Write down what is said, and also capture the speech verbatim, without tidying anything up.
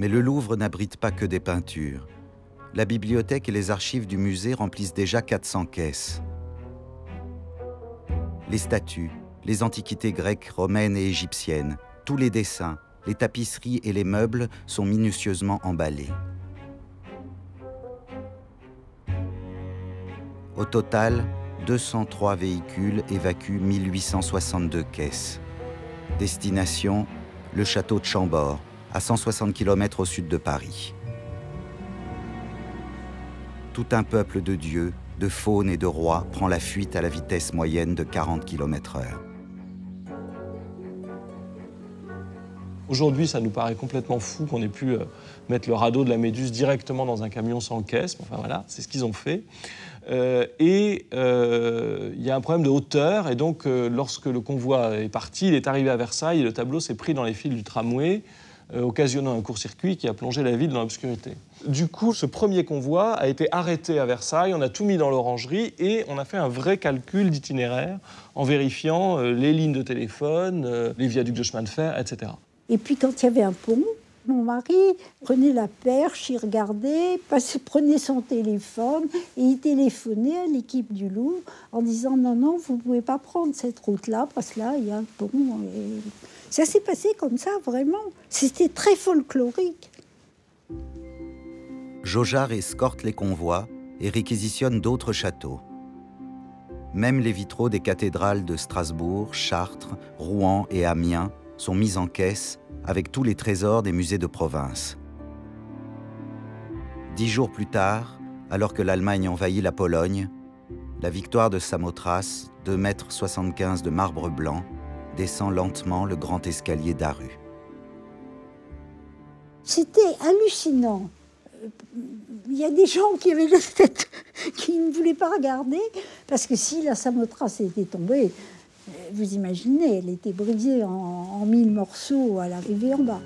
Mais le Louvre n'abrite pas que des peintures. La bibliothèque et les archives du musée remplissent déjà quatre cents caisses. Les statues, les antiquités grecques, romaines et égyptiennes, tous les dessins, les tapisseries et les meubles sont minutieusement emballés. Au total, deux cent trois véhicules évacuent mille huit cent soixante-deux caisses. Destination, le château de Chambord, à cent soixante kilomètres au sud de Paris. Tout un peuple de dieux, de faunes et de rois prend la fuite à la vitesse moyenne de quarante kilomètres heure. Aujourd'hui, ça nous paraît complètement fou qu'on ait pu mettre le radeau de la Méduse directement dans un camion sans caisse. Enfin voilà, c'est ce qu'ils ont fait. Euh, et euh, il y a un problème de hauteur, et donc euh, lorsque le convoi est parti, il est arrivé à Versailles, et le tableau s'est pris dans les fils du tramway, euh, occasionnant un court-circuit qui a plongé la ville dans l'obscurité. Du coup, ce premier convoi a été arrêté à Versailles, on a tout mis dans l'orangerie, et on a fait un vrai calcul d'itinéraire en vérifiant euh, les lignes de téléphone, euh, les viaducs de chemin de fer, et cetera. Et puis quand il y avait un pont, mon mari prenait la perche, il regardait, prenait son téléphone et il téléphonait à l'équipe du Louvre en disant « Non, non, vous ne pouvez pas prendre cette route-là parce que là, il y a un pont. » Ça s'est passé comme ça, vraiment. C'était très folklorique. Jaugeard escorte les convois et réquisitionne d'autres châteaux. Même les vitraux des cathédrales de Strasbourg, Chartres, Rouen et Amiens sont mises en caisse avec tous les trésors des musées de province. Dix jours plus tard, alors que l'Allemagne envahit la Pologne, la victoire de Samothrace, deux mètres soixante-quinze de marbre blanc, descend lentement le grand escalier Daru. C'était hallucinant. Il y a des gens qui avaient la tête, qui ne voulaient pas regarder, parce que si la Samothrace était tombée, vous imaginez, elle était brisée en, en mille morceaux à l'arrivée en bas.